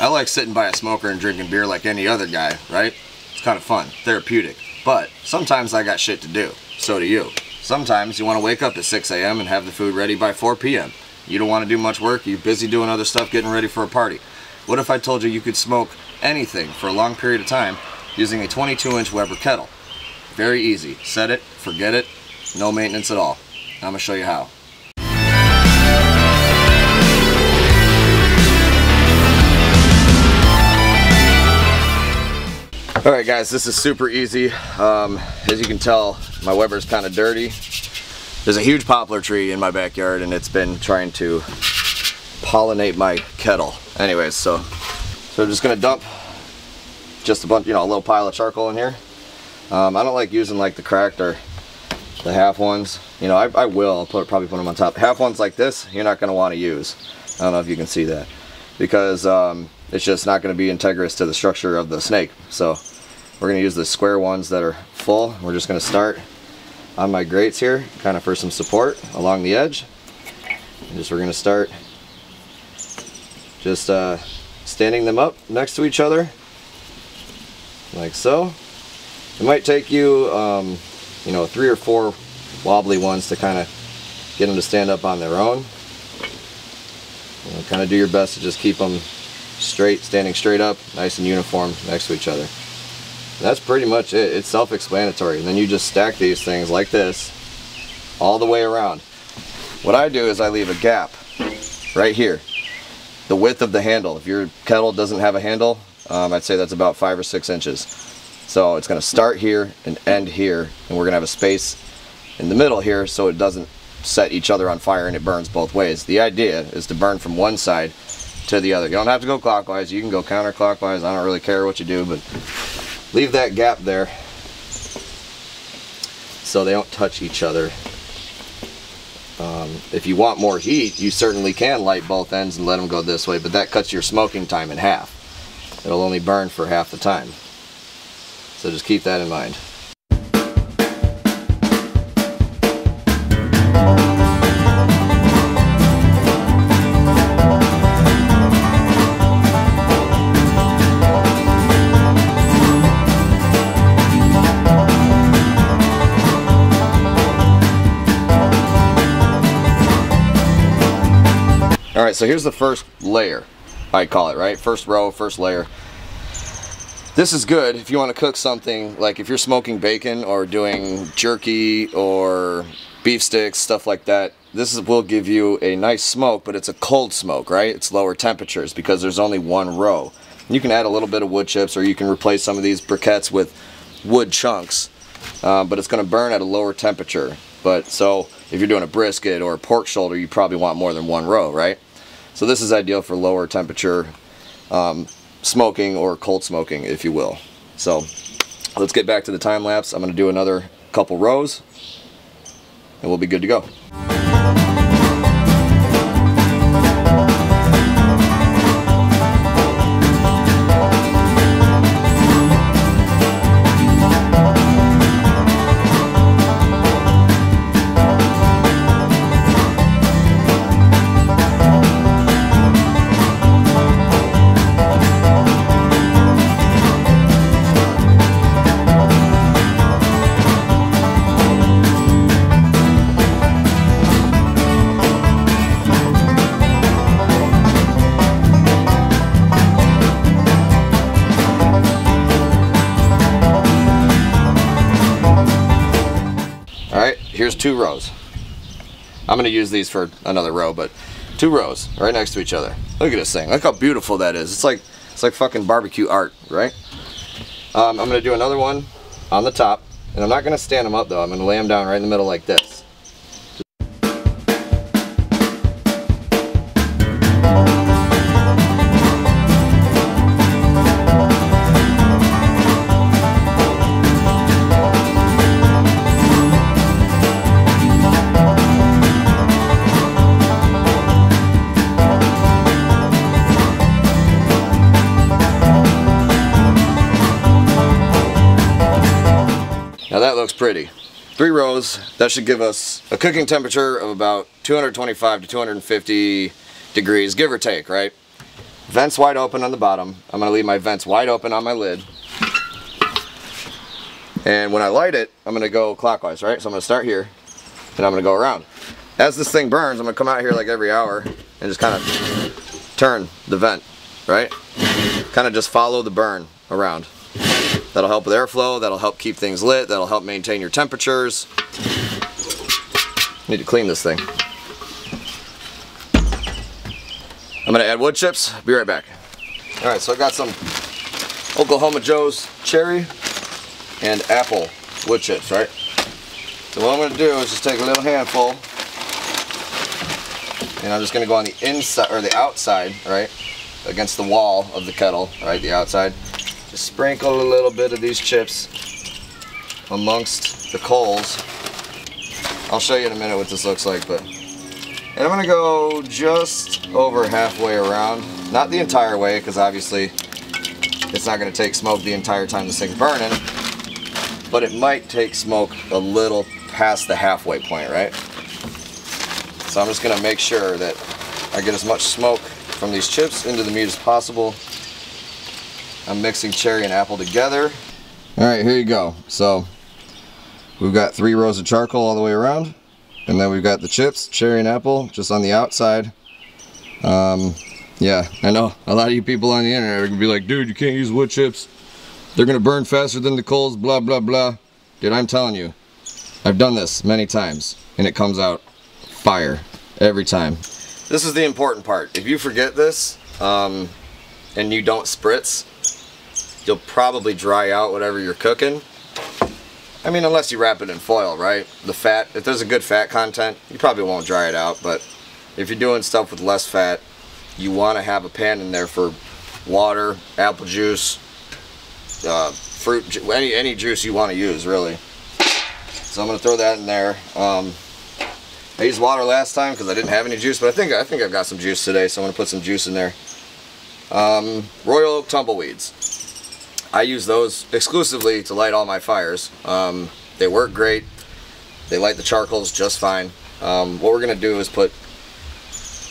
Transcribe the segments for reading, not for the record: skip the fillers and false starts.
I like sitting by a smoker and drinking beer like any other guy, right? It's kind of fun, therapeutic. But sometimes I got shit to do. So do you. Sometimes you want to wake up at 6 a.m. and have the food ready by 4 p.m. You don't want to do much work. You're busy doing other stuff, getting ready for a party. What if I told you you could smoke anything for a long period of time using a 22-inch Weber kettle? Very easy. Set it, forget it, no maintenance at all. I'm going to show you how. All right, guys, this is super easy. As you can tell, my Weber's kind of dirty. There's a huge poplar tree in my backyard, and it's been trying to pollinate my kettle. Anyways, so I'm just gonna dump just a bunch, you know, a little pile of charcoal in here. I don't like using like the cracked or the half ones. You know, I will probably put them on top. Half ones like this, you're not gonna want to use. I don't know if you can see that, because it's just not gonna be integrous to the structure of the snake. So we're gonna use the square ones that are full. We're just gonna start on my grates here, kind of for some support along the edge. And just we're gonna start just standing them up next to each other, like so. It might take you, you know, 3 or 4 wobbly ones to kind of get them to stand up on their own. You know, kind of do your best to just keep them straight, standing straight up, nice and uniform next to each other. And that's pretty much it. It's self-explanatory. And then you just stack these things like this all the way around. What I do is I leave a gap right here, the width of the handle. If your kettle doesn't have a handle, I'd say that's about 5 or 6 inches. So it's going to start here and end here, and we're going to have a space in the middle here so it doesn't set each other on fire and it burns both ways. The idea is to burn from one side to the other. You don't have to go clockwise, you can go counterclockwise. I don't really care what you do, but leave that gap there so they don't touch each other. If you want more heat, you certainly can light both ends and let them go this way, but that cuts your smoking time in half. It'll only burn for half the time. So just keep that in mind. Alright, so here's the first layer, I call it, right? First row, first layer. This is good if you want to cook something, like if you're smoking bacon or doing jerky or beef sticks, stuff like that. This will give you a nice smoke, but it's a cold smoke, right? It's lower temperatures because there's only one row. You can add a little bit of wood chips, or you can replace some of these briquettes with wood chunks, but it's going to burn at a lower temperature. But so if you're doing a brisket or a pork shoulder, you probably want more than one row, right? So this is ideal for lower temperature smoking, or cold smoking, if you will. So let's get back to the time lapse. I'm going to do another couple rows and we'll be good to go. Here's 2 rows. I'm going to use these for another row, but 2 rows right next to each other. Look at this thing. Look how beautiful that is. It's like fucking barbecue art, right? I'm going to do another one on the top, and I'm not going to stand them up though. I'm going to lay them down right in the middle like this. Looks pretty. 3 rows, that should give us a cooking temperature of about 225 to 250 degrees, give or take, right? Vents wide open on the bottom. I'm gonna leave my vents wide open on my lid. And when I light it, I'm gonna go clockwise, right? So I'm gonna start here and I'm gonna go around. As this thing burns, I'm gonna come out here like every hour and just kind of turn the vent, right? Kind of just follow the burn around. That'll help with airflow, that'll help keep things lit, that'll help maintain your temperatures. Need to clean this thing. I'm gonna add wood chips, be right back. All right, so I got some Oklahoma Joe's cherry and apple wood chips, right? So what I'm gonna do is just take a little handful and I'm just gonna go on the inside, or the outside, right? Against the wall of the kettle, right, the outside. Just sprinkle a little bit of these chips amongst the coals. I'll show you in a minute what this looks like, but. And I'm gonna go just over halfway around. Not the entire way, because obviously it's not gonna take smoke the entire time this thing's burning, but it might take smoke a little past the halfway point, right? So I'm just gonna make sure that I get as much smoke from these chips into the meat as possible. I'm mixing cherry and apple together. All right, here you go. So we've got 3 rows of charcoal all the way around. And then we've got the chips, cherry and apple, just on the outside. Yeah, I know a lot of you people on the internet are gonna be like, dude, you can't use wood chips. They're gonna burn faster than the coals, blah, blah, blah. Dude, I'm telling you, I've done this many times and it comes out fire every time. This is the important part. If you forget this and you don't spritz, you'll probably dry out whatever you're cooking. I mean, unless you wrap it in foil, right? The fat, if there's a good fat content, you probably won't dry it out, but if you're doing stuff with less fat, you want to have a pan in there for water, apple juice, fruit, any juice you want to use, really. So I'm going to throw that in there. I used water last time because I didn't have any juice, but I think I've got some juice today, so I'm going to put some juice in there. Royal Oak tumbleweeds. I use those exclusively to light all my fires. They work great. They light the charcoals just fine. What we're gonna do is put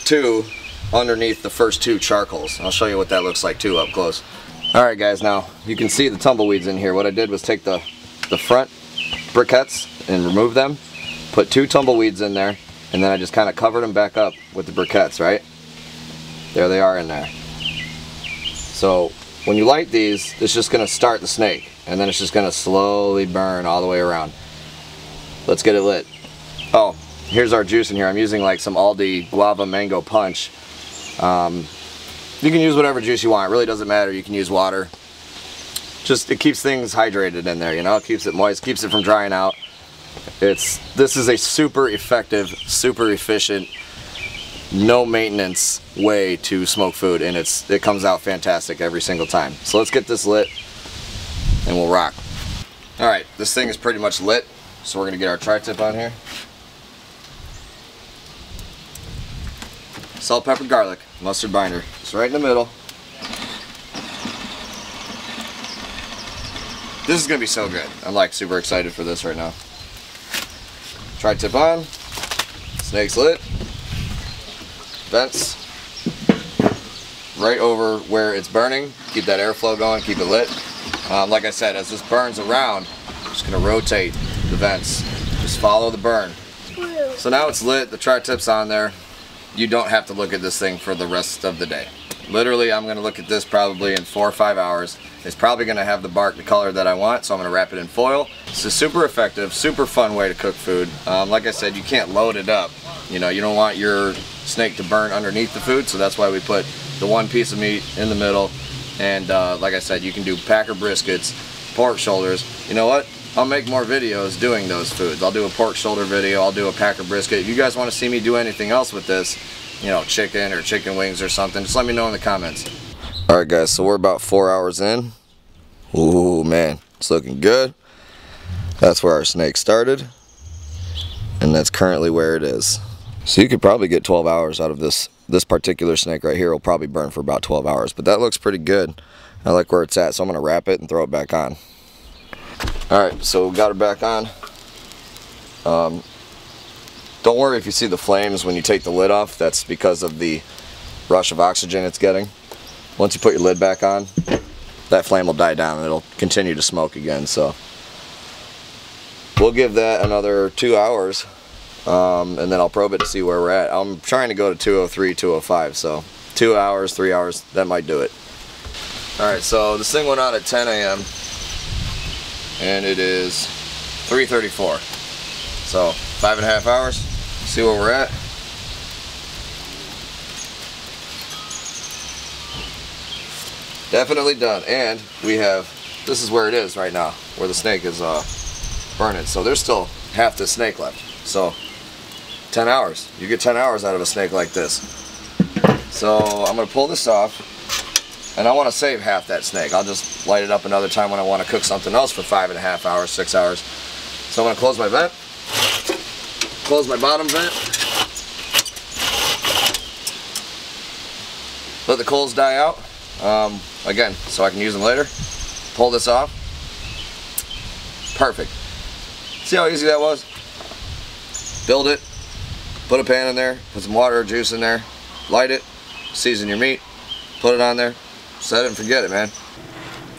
2 underneath the first 2 charcoals. I'll show you what that looks like too up close. All right guys, now you can see the tumbleweeds in here. What I did was take the front briquettes and remove them, put 2 tumbleweeds in there, and then I just kinda covered them back up with the briquettes, right? There they are in there. So, when you light these, it's just going to start the snake, and then it's just going to slowly burn all the way around. Let's get it lit. Oh, here's our juice in here. I'm using like some Aldi guava mango punch. You can use whatever juice you want. It really doesn't matter. You can use water. Just, it keeps things hydrated in there, you know? It keeps it moist, keeps it from drying out. This is a super effective, super efficient, no maintenance way to smoke food, and it comes out fantastic every single time. So let's get this lit and we'll rock. All right, this thing is pretty much lit, so we're gonna get our tri-tip on here. Salt, pepper, garlic, mustard binder. It's right in the middle. This is gonna be so good. I'm like super excited for this right now. Tri-tip on, snake's lit. Vents right over where it's burning. Keep that airflow going, keep it lit. Like I said, as this burns around, I'm just going to rotate the vents. Just follow the burn. So now it's lit, the tri-tip's on there. You don't have to look at this thing for the rest of the day. Literally, I'm going to look at this probably in 4 or 5 hours. It's probably going to have the bark, the color that I want, so I'm going to wrap it in foil. It's a super effective, super fun way to cook food. Like I said, you can't load it up. You know, you don't want your snake to burn underneath the food, so that's why we put the 1 piece of meat in the middle. And like I said, you can do packer briskets, pork shoulders. You know what? I'll make more videos doing those foods. I'll do a pork shoulder video, I'll do a packer brisket. If you guys want to see me do anything else with this, you know, chicken or chicken wings or something, just let me know in the comments. All right guys, so we're about 4 hours in. Ooh man, it's looking good. That's where our snake started, and that's currently where it is. So you could probably get 12 hours out of this particular snake right here. Will probably burn for about 12 hours, but that looks pretty good. I like where it's at, so I'm gonna wrap it and throw it back on. All right, so we got it back on. Don't worry if you see the flames when you take the lid off. That's because of the rush of oxygen it's getting. once you put your lid back on, that flame will die down and it'll continue to smoke again. So we'll give that another 2 hours, and then I'll probe it to see where we're at. I'm trying to go to 203, 205, so 2 hours, 3 hours, that might do it. Alright, so this thing went out at 10 a.m. and it is 3:34, so 5.5 hours. See where we're at. Definitely done, and we have, this is where it is right now, where the snake is burning. So there's still half the snake left. So 10 hours, you get 10 hours out of a snake like this. So I'm gonna pull this off, and I wanna save half that snake. I'll just light it up another time when I wanna cook something else for 5.5 hours, 6 hours. So I'm gonna close my vent, close my bottom vent, let the coals die out. Again, so I can use them later. Pull this off. Perfect. See how easy that was? Build it, put a pan in there, put some water or juice in there, light it, season your meat, put it on there, set it and forget it, man.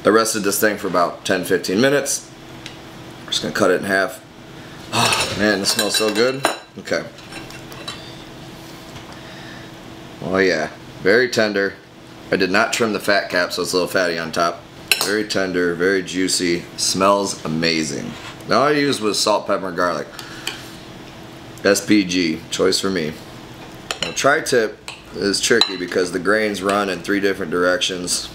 I rested this thing for about 10-15 minutes. I'm just gonna cut it in half. Oh, man, this smells so good. Okay. Oh yeah, very tender. I did not trim the fat cap, so it's a little fatty on top. Very tender, very juicy, smells amazing. Now all I used was salt, pepper, and garlic. SPG, choice for me. Now, Tri Tip is tricky because the grains run in 3 different directions.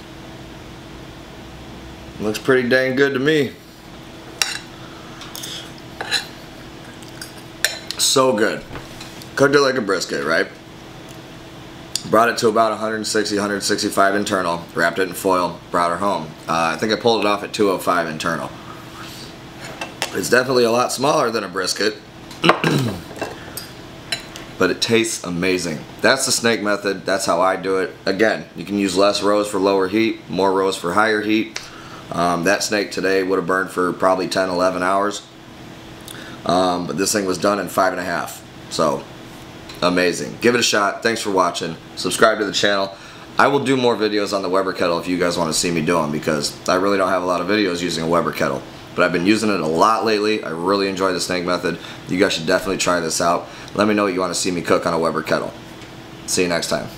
Looks pretty dang good to me. So good. Cooked it like a brisket, right? Brought it to about 160, 165 internal, wrapped it in foil, brought her home. I think I pulled it off at 205 internal. It's definitely a lot smaller than a brisket, but it tastes amazing. That's the snake method, that's how I do it. Again, you can use less rows for lower heat, more rows for higher heat. That snake today would have burned for probably 10, 11 hours. But this thing was done in 5.5, so amazing. Give it a shot. Thanks for watching. Subscribe to the channel. I will do more videos on the Weber Kettle if you guys want to see me do them, because I really don't have a lot of videos using a Weber Kettle, but I've been using it a lot lately. I really enjoy the snake method. You guys should definitely try this out. Let me know what you want to see me cook on a Weber Kettle. See you next time.